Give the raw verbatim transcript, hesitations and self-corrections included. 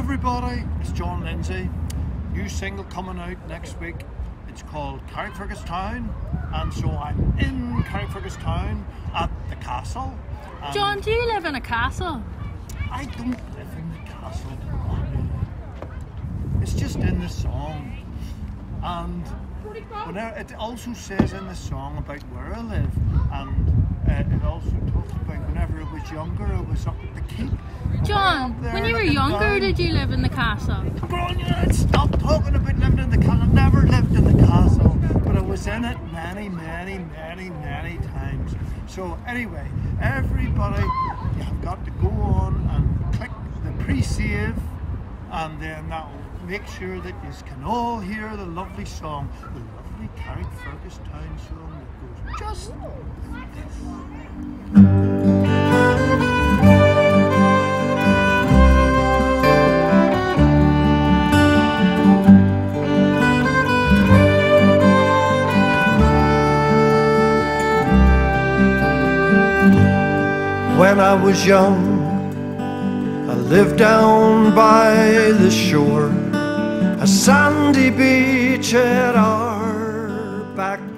everybody, it's John Lindsay. New single coming out next week. It's called Carrickfergus Town, and so I'm in Carrickfergus Town at the castle. John, do you live in a castle? I don't live in the castle. It's just in the song, and whenever, it also says in the song about where I live, and uh, it also talks about whenever I was younger I was up at the keep. John, when you were younger, did you live in the castle? Bronya, stop talking about living in the castle. I never lived in the castle, but I was in it many, many, many, many times. So anyway, everybody, you have got to go on and click the pre-save, and then that will make sure that you can all hear the lovely song, the lovely Carrickfergus Town song that goes just like this. When I was young, I lived down by the shore, a sandy beach at our back